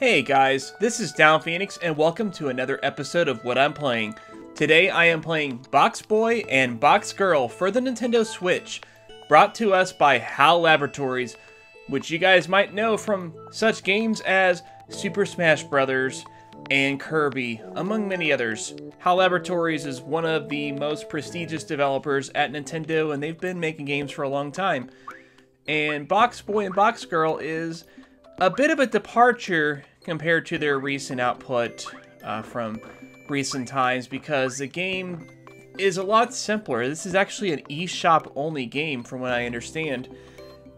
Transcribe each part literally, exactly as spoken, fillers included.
Hey guys, this is Down Phoenix and welcome to another episode of What I'm Playing. Today I am playing Box Boy and Box Girl for the Nintendo Switch, brought to us by Hal Laboratories, which you guys might know from such games as Super Smash Brothers and Kirby, among many others. Hal Laboratories is one of the most prestigious developers at Nintendo and they've been making games for a long time. And Box Boy and Box Girl is a bit of a departure compared to their recent output uh, from recent times because the game is a lot simpler. This is actually an eShop only game from what I understand,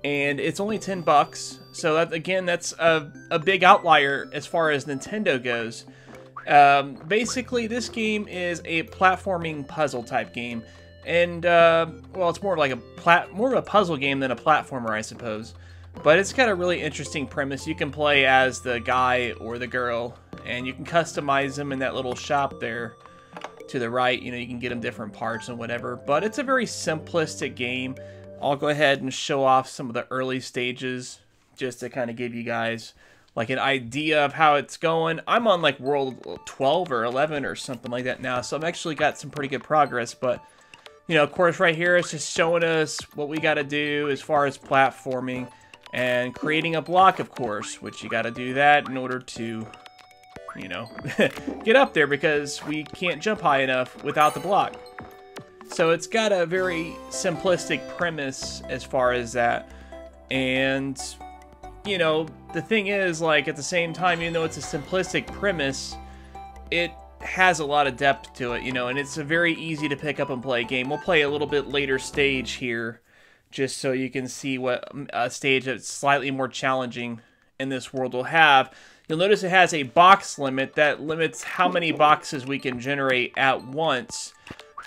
and it's only ten bucks. So that, again, that's a, a big outlier as far as Nintendo goes. Um, basically, this game is a platforming puzzle type game, and uh, well, it's more like a plat more of a puzzle game than a platformer, I suppose. But it's got a really interesting premise. You can play as the guy or the girl, and you can customize them in that little shop there to the right. You know, you can get them different parts and whatever. But it's a very simplistic game. I'll go ahead and show off some of the early stages just to kind of give you guys like an idea of how it's going. I'm on like world twelve or eleven or something like that now, so I've actually got some pretty good progress, but you know, of course right here it's just showing us what we got to do as far as platforming. And creating a block, of course, which you gotta do that in order to, you know, get up there because we can't jump high enough without the block. So it's got a very simplistic premise as far as that. And, you know, the thing is, like, at the same time, even though it's a simplistic premise, it has a lot of depth to it, you know, and it's a very easy to pick up and play game. We'll play a little bit later stage here, just so you can see what a stage that's slightly more challenging in this world will have. You'll notice it has a box limit that limits how many boxes we can generate at once.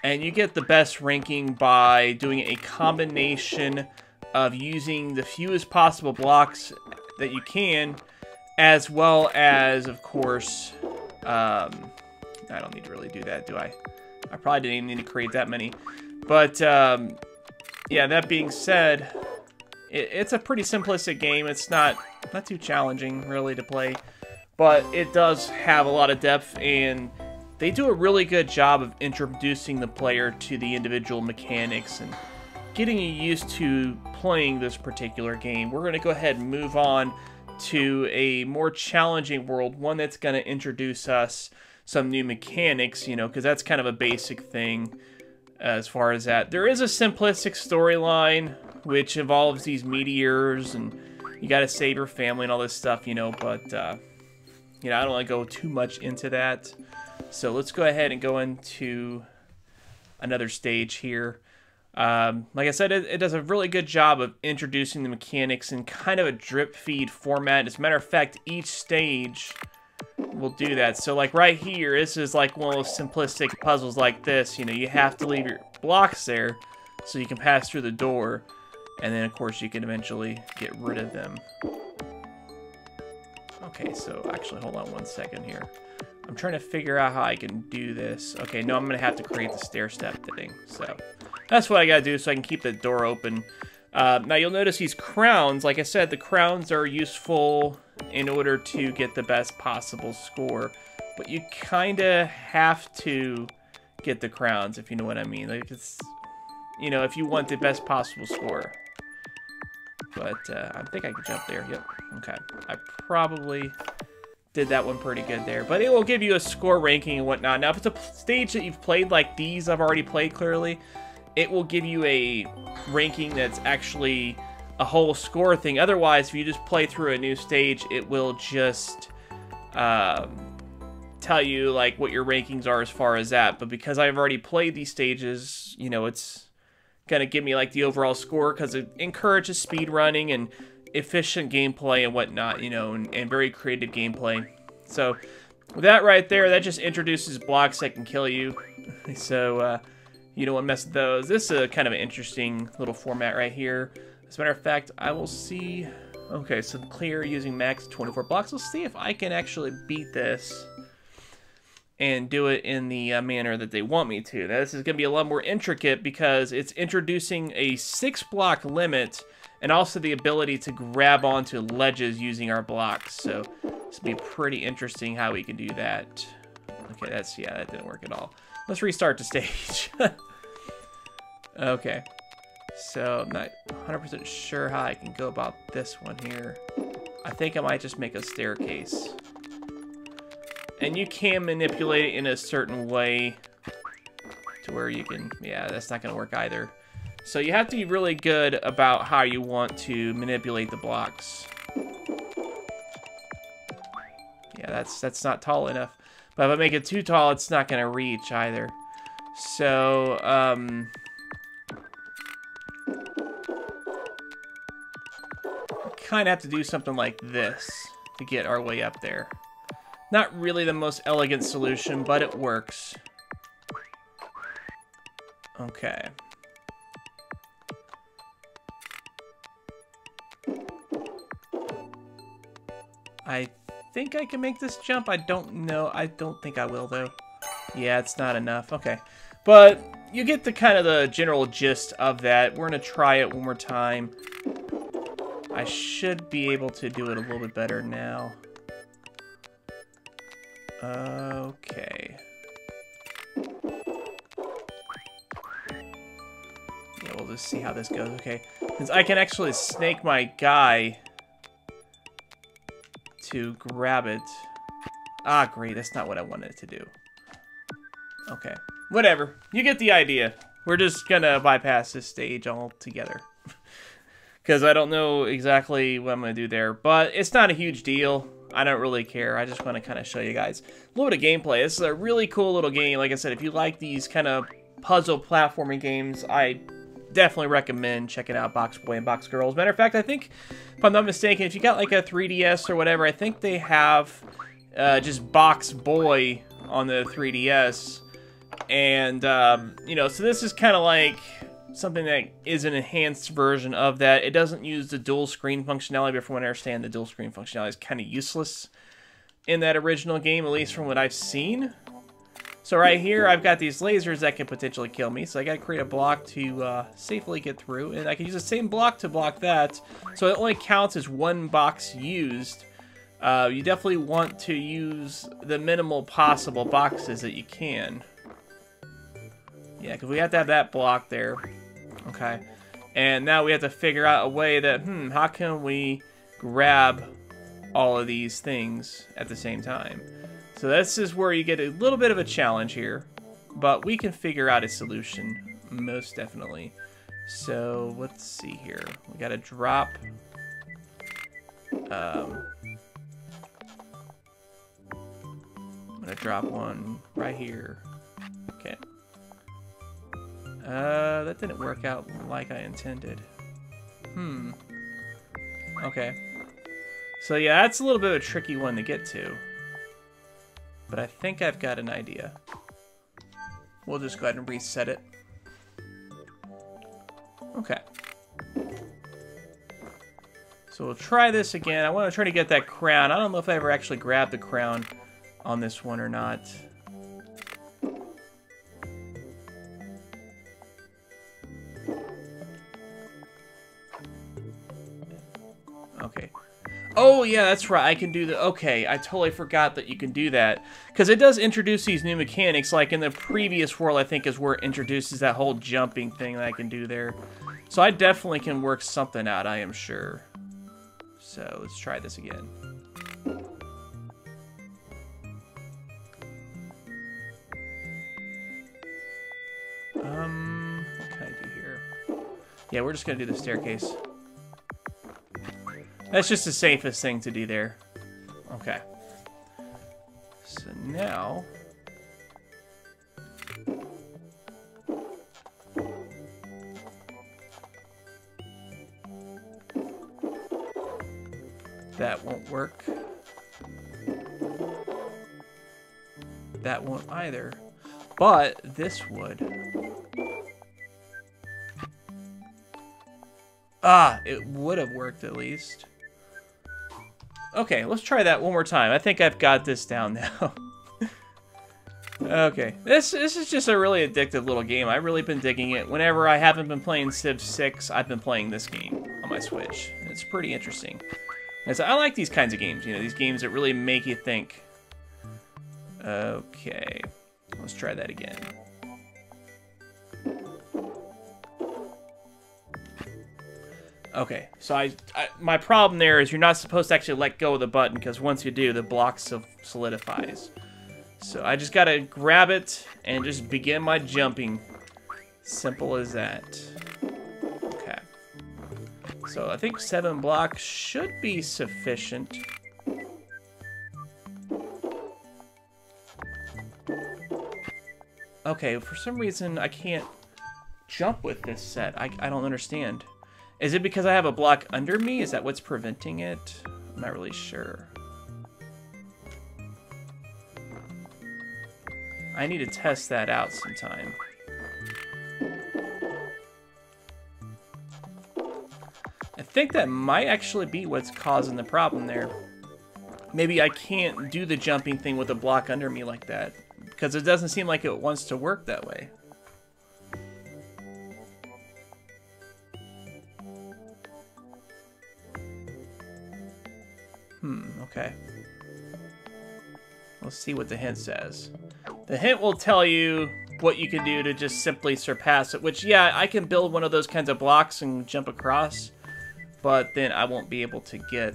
And you get the best ranking by doing a combination of using the fewest possible blocks that you can, as well as, of course, um, I don't need to really do that, do I? I probably didn't even need to create that many. But, um... yeah, that being said, it, it's a pretty simplistic game. It's not not too challenging, really, to play. But it does have a lot of depth, and they do a really good job of introducing the player to the individual mechanics and getting you used to playing this particular game. We're going to go ahead and move on to a more challenging world, one that's going to introduce us some new mechanics, you know, because that's kind of a basic thing. As far as that, there is a simplistic storyline which involves these meteors and you got to save your family and all this stuff, you know, but uh, you know, I don't want to go too much into that. So let's go ahead and go into another stage here. Um, like I said, it, it does a really good job of introducing the mechanics in kind of a drip feed format. As a matter of fact, each stage we'll do that. So like right here, this is like one of those simplistic puzzles like this, you know, you have to leave your blocks there so you can pass through the door, and then of course you can eventually get rid of them. Okay, so actually hold on one second here. I'm trying to figure out how I can do this. Okay, no, I'm gonna have to create the stair step thing. So that's what I gotta do so I can keep the door open. Uh, now you'll notice these crowns, like I said, the crowns are useful in order to get the best possible score, but you kind of have to get the crowns, if you know what I mean. Like, it's, you know, if you want the best possible score. But uh, I think I could jump there. Yep. Okay. I probably did that one pretty good there, but it will give you a score ranking and whatnot. Now, if it's a stage that you've played, like these I've already played clearly, it will give you a ranking that's actually a whole score thing. Otherwise, if you just play through a new stage, it will just um, tell you like what your rankings are as far as that. But because I've already played these stages, you know, it's gonna give me like the overall score because it encourages speed running and efficient gameplay and whatnot, you know, and, and very creative gameplay. So with that right there, that just introduces blocks that can kill you. So uh, you don't want to mess with those. This is a kind of an interesting little format right here. As a matter of fact, I will see. Okay, so clear using max twenty-four blocks. Let's see if I can actually beat this and do it in the uh, manner that they want me to. Now, this is going to be a lot more intricate because it's introducing a six block limit and also the ability to grab onto ledges using our blocks. So this will be pretty interesting how we can do that. Okay, that's, yeah, that didn't work at all. Let's restart the stage. Okay, so I'm not one hundred percent sure how I can go about this one here. I think I might just make a staircase. And you can manipulate it in a certain way to where you can, yeah, that's not gonna work either. So you have to be really good about how you want to manipulate the blocks. Yeah, that's that's not tall enough. But if I make it too tall, it's not gonna reach either. So, um... kind of have to do something like this to get our way up there. Not really the most elegant solution, but it works. Okay. I think I can make this jump. I don't know. I don't think I will, though. Yeah, it's not enough. Okay. But you get the kind of the general gist of that. We're going to try it one more time. I should be able to do it a little bit better now. Okay. Yeah, we'll just see how this goes. Okay. Since I can actually snake my guy to grab it. Ah, great. That's not what I wanted it to do. Okay. Whatever. You get the idea. We're just going to bypass this stage altogether. Because I don't know exactly what I'm going to do there. But it's not a huge deal. I don't really care. I just want to kind of show you guys a little bit of gameplay. This is a really cool little game. Like I said, if you like these kind of puzzle platforming games, I definitely recommend checking out Box Boy and Box Girl. As a matter of fact, I think, if I'm not mistaken, if you got like a three D S or whatever, I think they have uh, just Box Boy on the three D S. And, um, you know, so this is kind of like something that is an enhanced version of that. It doesn't use the dual screen functionality, but from what I understand, the dual screen functionality is kind of useless in that original game, at least from what I've seen. So right here, I've got these lasers that can potentially kill me, so I gotta create a block to uh, safely get through, and I can use the same block to block that, so it only counts as one box used. Uh, you definitely want to use the minimal possible boxes that you can. Yeah, because we have to have that block there. Okay, and now we have to figure out a way that, hmm, how can we grab all of these things at the same time? So this is where you get a little bit of a challenge here, but we can figure out a solution, most definitely. So let's see here. We gotta drop, um, I'm gonna drop one right here. Okay. Uh, that didn't work out like I intended. Hmm. Okay. So yeah, that's a little bit of a tricky one to get to. But I think I've got an idea. We'll just go ahead and reset it. Okay. So we'll try this again. I want to try to get that crown. I don't know if I ever actually grabbed the crown on this one or not. Oh, yeah, that's right. I can do the... Okay, I totally forgot that you can do that. Because it does introduce these new mechanics. Like, in the previous world, I think, is where it introduces that whole jumping thing that I can do there. So I definitely can work something out, I am sure. So, let's try this again. Um, what can I do here? Yeah, we're just going to do the staircase. That's just the safest thing to do there. Okay. So now... that won't work. That won't either. But this would. Ah, it would have worked at least. Okay, let's try that one more time. I think I've got this down now. Okay, this this is just a really addictive little game. I've really been digging it. Whenever I haven't been playing Civ six, I've been playing this game on my Switch. It's pretty interesting. And so I like these kinds of games, you know, these games that really make you think. Okay, let's try that again. Okay, so I, I my problem there is you're not supposed to actually let go of the button, because once you do, the block solidifies. So I just gotta grab it and just begin my jumping. Simple as that. Okay. So I think seven blocks should be sufficient. Okay, for some reason I can't jump with this set. I, I don't understand. Is it because I have a block under me? Is that what's preventing it? I'm not really sure. I need to test that out sometime. I think that might actually be what's causing the problem there. Maybe I can't do the jumping thing with a block under me like that, because it doesn't seem like it wants to work that way. Hmm, okay. Let's see what the hint says. The hint will tell you what you can do to just simply surpass it, which, yeah, I can build one of those kinds of blocks and jump across, but then I won't be able to get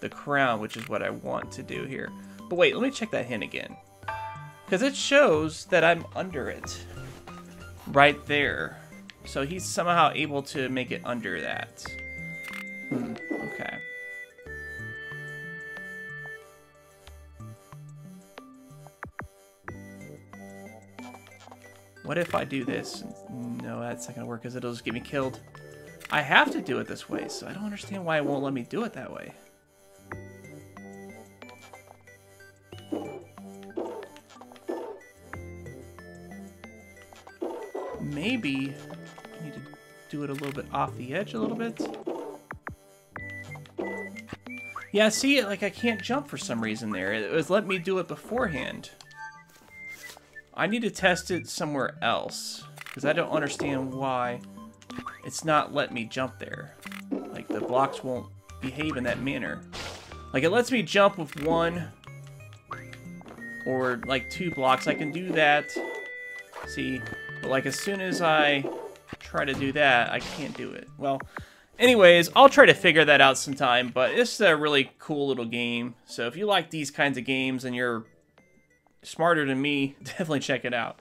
the crown, which is what I want to do here. But wait, let me check that hint again, because it shows that I'm under it right there. So he's somehow able to make it under that. Hmm, okay. What if I do this? No, that's not gonna work, because it'll just get me killed. I have to do it this way, so I don't understand why it won't let me do it that way. Maybe I need to do it a little bit off the edge a little bit. Yeah, see, like I can't jump for some reason there. It was letting me do it beforehand. I need to test it somewhere else, because I don't understand why it's not letting me jump there. Like, the blocks won't behave in that manner. Like, it lets me jump with one or, like, two blocks. I can do that. See? But, like, as soon as I try to do that, I can't do it. Well, anyways, I'll try to figure that out sometime, but this is a really cool little game. So if you like these kinds of games and you're smarter than me, definitely check it out.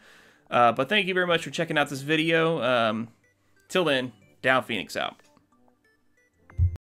Uh, but thank you very much for checking out this video. Um, till then, Down Phoenix out.